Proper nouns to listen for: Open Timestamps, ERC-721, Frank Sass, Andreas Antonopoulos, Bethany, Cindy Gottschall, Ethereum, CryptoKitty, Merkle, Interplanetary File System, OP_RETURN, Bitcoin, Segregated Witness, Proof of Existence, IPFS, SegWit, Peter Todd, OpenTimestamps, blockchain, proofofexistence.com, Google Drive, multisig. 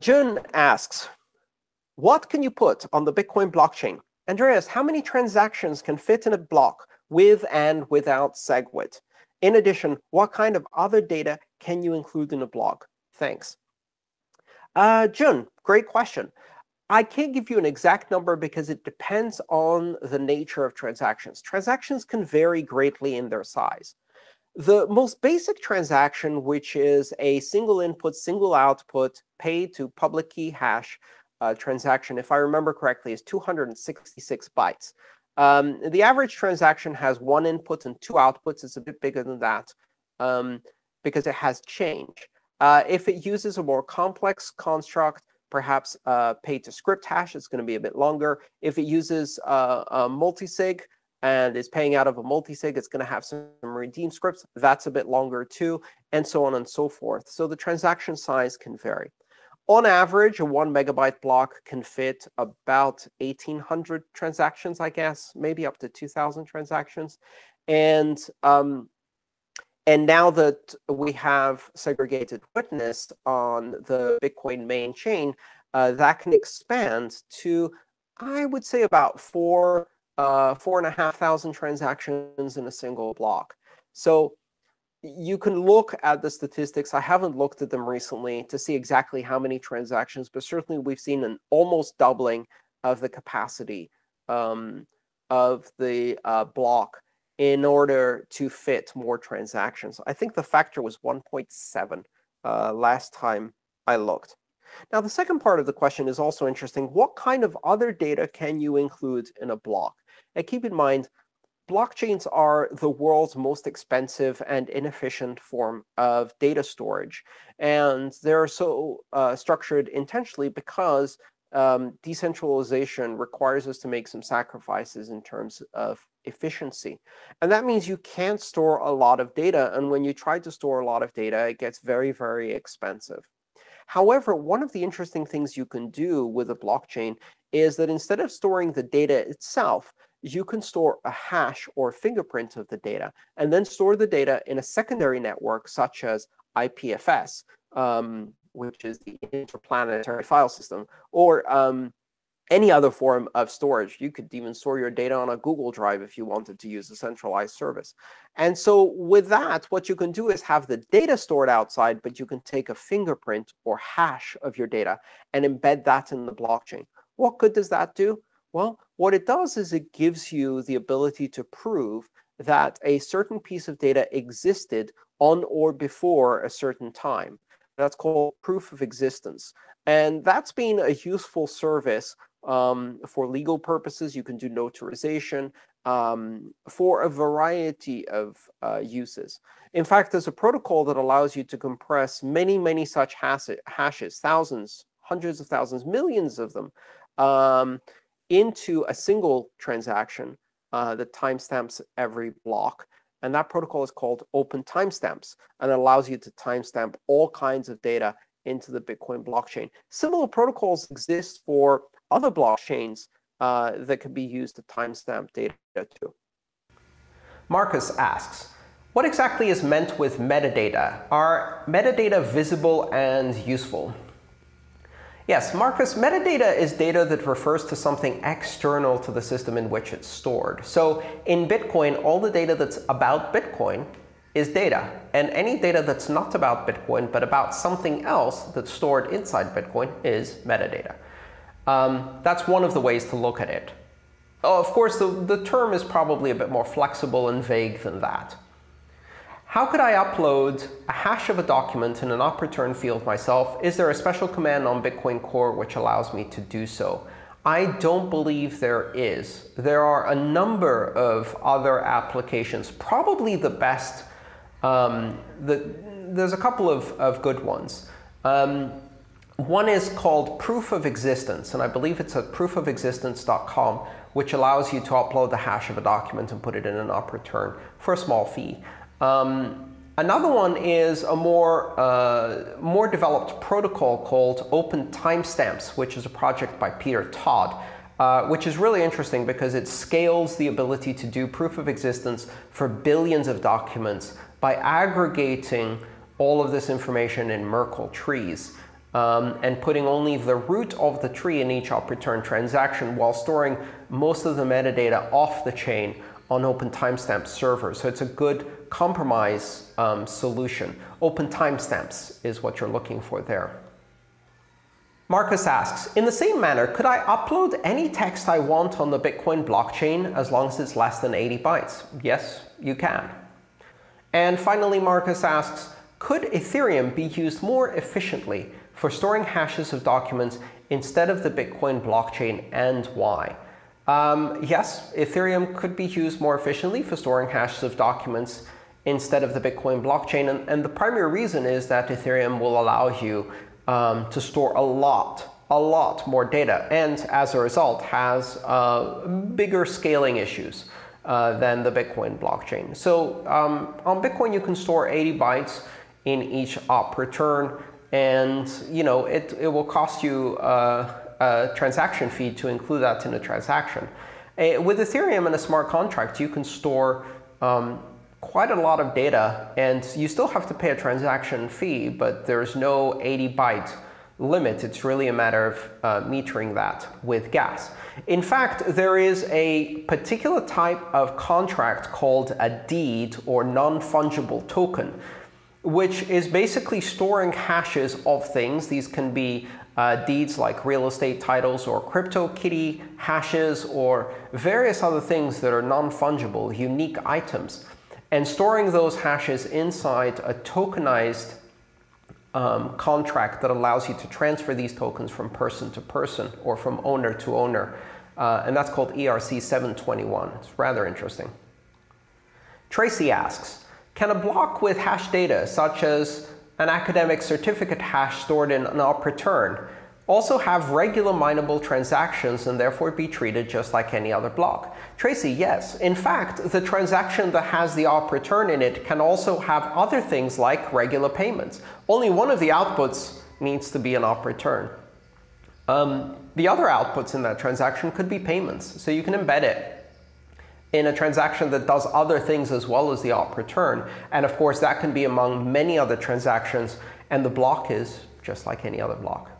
Jun asks, what can you put on the Bitcoin blockchain? Andreas, how many transactions can fit in a block with and without SegWit? In addition, what kind of other data can you include in a block? Thanks. Jun, great question. I can't give you an exact number because it depends on the nature of transactions. Transactions can vary greatly in their size. The most basic transaction, which is a single input, single output, pay to public key hash transaction, if I remember correctly, is 266 bytes. The average transaction has one input and two outputs. It's a bit bigger than that because it has change. If it uses a more complex construct, perhaps pay to script hash, it's going to be a bit longer. If it uses a multisig and is paying out of a multisig, it's going to have some redeem scripts. That's a bit longer too, and so on and so forth. So the transaction size can vary. On average, a 1 megabyte block can fit about 1,800 transactions, I guess, maybe up to 2,000 transactions. And now that we have segregated witness on the Bitcoin main chain, that can expand to, I would say, about 4,500 transactions in a single block. So you can look at the statistics. I haven't looked at them recently to see exactly how many transactions, but certainly we've seen an almost doubling of the capacity of the block in order to fit more transactions. I think the factor was 1.7 last time I looked. Now, the second part of the question is also interesting. What kind of other data can you include in a block? And keep in mind, blockchains are the world's most expensive and inefficient form of data storage. And they're so structured intentionally because decentralization requires us to make some sacrifices in terms of efficiency. And that means you can't store a lot of data. And when you try to store a lot of data, it gets very, very expensive. However, one of the interesting things you can do with a blockchain is that instead of storing the data itself, you can store a hash or fingerprint of the data, and then store the data in a secondary network such as IPFS, which is the Interplanetary File System, or any other form of storage. You could even store your data on a Google Drive if you wanted to use a centralized service. And so with that, what you can do is have the data stored outside, but you can take a fingerprint or hash of your data and embed that in the blockchain. What good does that do? Well, what it does is it gives you the ability to prove that a certain piece of data existed on or before a certain time. That's called proof of existence. And that's been a useful service for legal purposes. You can do notarization for a variety of uses. In fact, there's a protocol that allows you to compress many, many such hashes, thousands, hundreds of thousands, millions of them, into a single transaction that timestamps every block. And that protocol is called Open Timestamps, and it allows you to timestamp all kinds of data into the Bitcoin blockchain. Similar protocols exist for other blockchains that can be used to timestamp data too. Marcus asks, what exactly is meant with metadata? Are metadata visible and useful? Yes, Marcus, metadata is data that refers to something external to the system in which it's stored. So in Bitcoin, all the data that's about Bitcoin is data. And any data that's not about Bitcoin, but about something else that's stored inside Bitcoin, is metadata. That's one of the ways to look at it. Of course, the term is probably a bit more flexible and vague than that. How could I upload a hash of a document in an op_return field myself? Is there a special command on Bitcoin Core which allows me to do so? I don't believe there is. There are a number of other applications. Probably the best, there's a couple of good ones. One is called Proof of Existence, and I believe it's at proofofexistence.com, which allows you to upload the hash of a document and put it in an op_return for a small fee. Another one is a more developed protocol called Open Timestamps, which is a project by Peter Todd, which is really interesting because it scales the ability to do proof of existence for billions of documents by aggregating all of this information in Merkle trees. and putting only the root of the tree in each OP_RETURN transaction, while storing most of the metadata off the chain on Open Timestamp servers. So it's a good compromise solution. Open Timestamps is what you're looking for there. Marcus asks, in the same manner, could I upload any text I want on the Bitcoin blockchain as long as it's less than 80 bytes? Yes, you can. And finally, Marcus asks, could Ethereum be used more efficiently for storing hashes of documents instead of the Bitcoin blockchain, and why? Yes, Ethereum could be used more efficiently for storing hashes of documents instead of the Bitcoin blockchain. And the primary reason is that Ethereum will allow you to store a lot more data, and as a result has bigger scaling issues than the Bitcoin blockchain. So on Bitcoin, you can store 80 bytes in each OP_RETURN. And you know, it will cost you a transaction fee to include that in a transaction. With Ethereum and a smart contract, you can store quite a lot of data, and you still have to pay a transaction fee, but there's no 80-byte limit. It's really a matter of metering that with gas. In fact, there is a particular type of contract called a deed or non-fungible token, which is basically storing hashes of things. These can be deeds like real estate titles or CryptoKitty hashes or various other things that are non-fungible, unique items. And storing those hashes inside a tokenized contract that allows you to transfer these tokens from person to person or from owner to owner. And that's called ERC-721. It's rather interesting. Tracy asks, can a block with hash data, such as an academic certificate hash stored in an OP_RETURN, also have regular minable transactions and therefore be treated just like any other block? Tracy, yes. In fact, the transaction that has the OP_RETURN in it can also have other things like regular payments. Only one of the outputs needs to be an OP_RETURN. The other outputs in that transaction could be payments, so you can embed it in a transaction that does other things as well as the OP_RETURN. And of course, that can be among many other transactions, and the block is just like any other block.